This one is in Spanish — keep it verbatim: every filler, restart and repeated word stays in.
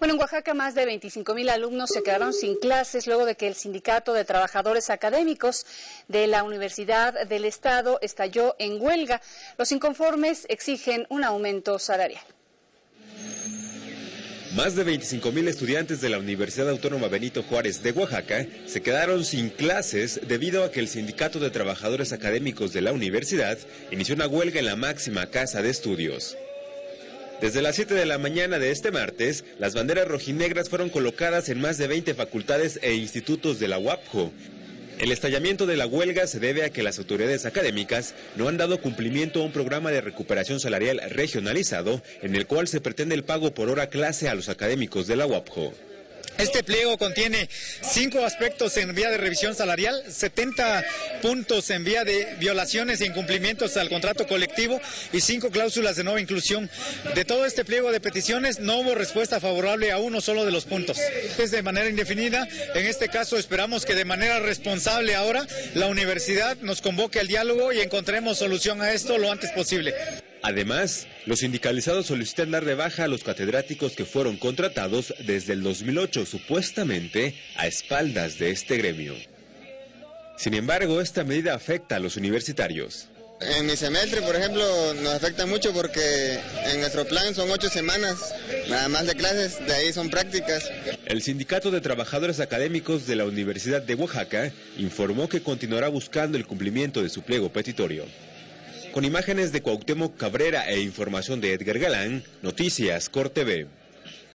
Bueno, en Oaxaca más de veinticinco mil alumnos se quedaron sin clases luego de que el Sindicato de Trabajadores Académicos de la Universidad del Estado estalló en huelga. Los inconformes exigen un aumento salarial. Más de veinticinco mil estudiantes de la Universidad Autónoma Benito Juárez de Oaxaca se quedaron sin clases debido a que el Sindicato de Trabajadores Académicos de la Universidad inició una huelga en la máxima casa de estudios. Desde las siete de la mañana de este martes, las banderas rojinegras fueron colocadas en más de veinte facultades e institutos de la U A P J O. El estallamiento de la huelga se debe a que las autoridades académicas no han dado cumplimiento a un programa de recuperación salarial regionalizado en el cual se pretende el pago por hora clase a los académicos de la U A P J O. Este pliego contiene cinco aspectos en vía de revisión salarial, setenta puntos en vía de violaciones e incumplimientos al contrato colectivo y cinco cláusulas de no inclusión. De todo este pliego de peticiones no hubo respuesta favorable a uno solo de los puntos. Es de manera indefinida. En este caso esperamos que de manera responsable ahora la universidad nos convoque al diálogo y encontremos solución a esto lo antes posible. Además, los sindicalizados solicitan dar de baja a los catedráticos que fueron contratados desde el dos mil ocho, supuestamente a espaldas de este gremio. Sin embargo, esta medida afecta a los universitarios. En mi semestre, por ejemplo, nos afecta mucho porque en nuestro plan son ocho semanas, nada más de clases, de ahí son prácticas. El Sindicato de Trabajadores Académicos de la Universidad de Oaxaca informó que continuará buscando el cumplimiento de su pliego petitorio. Con imágenes de Cuauhtémoc Cabrera e información de Edgar Galán, Noticias Cor-T V.